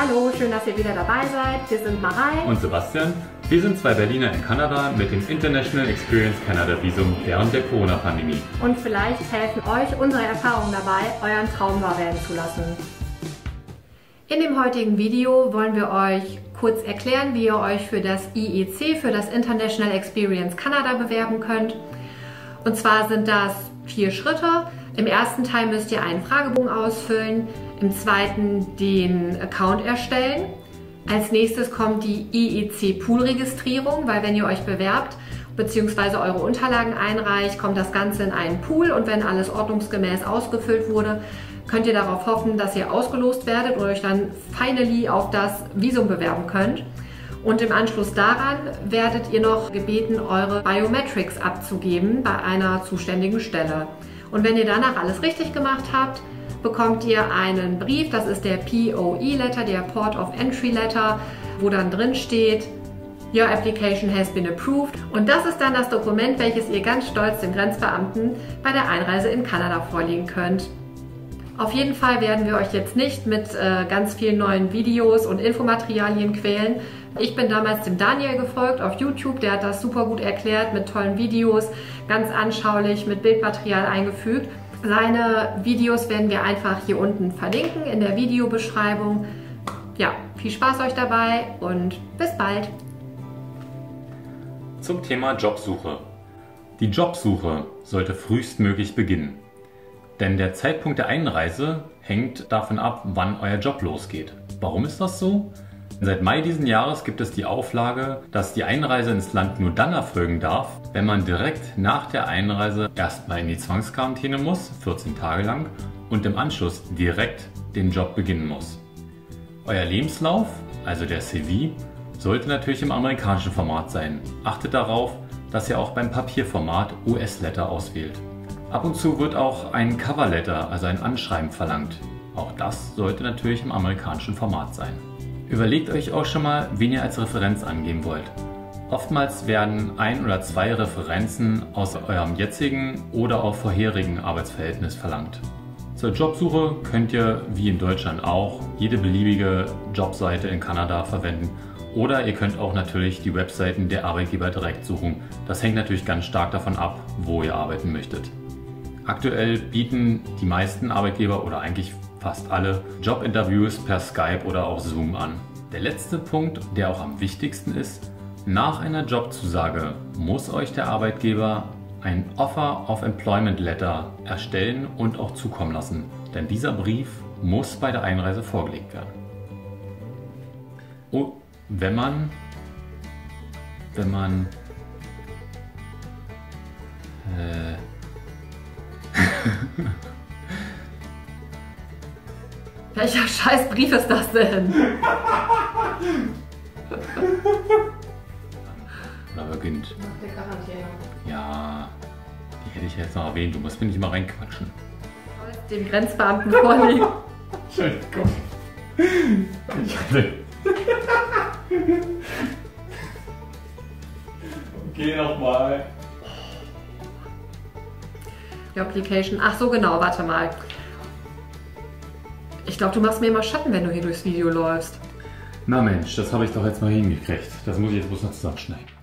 Hallo, schön, dass ihr wieder dabei seid. Wir sind Marei und Sebastian. Wir sind zwei Berliner in Kanada mit dem International Experience Canada Visum während der Corona-Pandemie. Und vielleicht helfen euch unsere Erfahrungen dabei, euren Traum wahr werden zu lassen. In dem heutigen Video wollen wir euch kurz erklären, wie ihr euch für das IEC, für das International Experience Canada bewerben könnt. Und zwar sind das 4 Schritte. Im ersten Teil müsst ihr einen Fragebogen ausfüllen, im zweiten den Account erstellen. Als nächstes kommt die IEC-Pool-Registrierung, weil wenn ihr euch bewerbt bzw. eure Unterlagen einreicht, kommt das Ganze in einen Pool und wenn alles ordnungsgemäß ausgefüllt wurde, könnt ihr darauf hoffen, dass ihr ausgelost werdet und euch dann finally auf das Visum bewerben könnt. Und im Anschluss daran werdet ihr noch gebeten, eure Biometrics abzugeben bei einer zuständigen Stelle. Und wenn ihr danach alles richtig gemacht habt, bekommt ihr einen Brief, das ist der POE-Letter, der Port of Entry Letter, wo dann drin steht, Your application has been approved. Und das ist dann das Dokument, welches ihr ganz stolz dem Grenzbeamten bei der Einreise in Kanada vorlegen könnt. Auf jeden Fall werden wir euch jetzt nicht mit ganz vielen neuen Videos und Infomaterialien quälen. Ich bin damals dem Daniel gefolgt auf YouTube, der hat das super gut erklärt mit tollen Videos, ganz anschaulich mit Bildmaterial eingefügt. Seine Videos werden wir einfach hier unten verlinken in der Videobeschreibung. Ja, viel Spaß euch dabei und bis bald! Zum Thema Jobsuche. Die Jobsuche sollte frühestmöglich beginnen. Denn der Zeitpunkt der Einreise hängt davon ab, wann euer Job losgeht. Warum ist das so? Seit Mai diesen Jahres gibt es die Auflage, dass die Einreise ins Land nur dann erfolgen darf, wenn man direkt nach der Einreise erstmal in die Zwangsquarantäne muss, 14 Tage lang, und im Anschluss direkt den Job beginnen muss. Euer Lebenslauf, also der CV, sollte natürlich im amerikanischen Format sein. Achtet darauf, dass ihr auch beim Papierformat US-Letter auswählt. Ab und zu wird auch ein Coverletter, also ein Anschreiben, verlangt. Auch das sollte natürlich im amerikanischen Format sein. Überlegt euch auch schon mal, wen ihr als Referenz angeben wollt. Oftmals werden 1 oder 2 Referenzen aus eurem jetzigen oder auch vorherigen Arbeitsverhältnis verlangt. Zur Jobsuche könnt ihr, wie in Deutschland auch, jede beliebige Jobseite in Kanada verwenden. Oder ihr könnt auch natürlich die Webseiten der Arbeitgeber direkt suchen. Das hängt natürlich ganz stark davon ab, wo ihr arbeiten möchtet. Aktuell bieten die meisten Arbeitgeber oder eigentlich fast alle Jobinterviews per Skype oder auch Zoom an. Der letzte Punkt, der auch am wichtigsten ist: Nach einer Jobzusage muss euch der Arbeitgeber ein Offer of Employment Letter erstellen und auch zukommen lassen, denn dieser Brief muss bei der Einreise vorgelegt werden. Und wenn man welcher scheiß Brief ist das denn? Oder beginnt. Nach der Quarantäne. Ja, die hätte ich jetzt noch erwähnt. Du musst mir nicht mal reinquatschen. Dem Grenzbeamten vorliegen. Entschuldigung. Okay, nochmal. Application. Ach so, genau, warte mal. Ich glaube, du machst mir immer Schatten, wenn du hier durchs Video läufst. Na Mensch, das habe ich doch jetzt mal hingekriegt. Das muss ich jetzt bloß noch zusammenschneiden.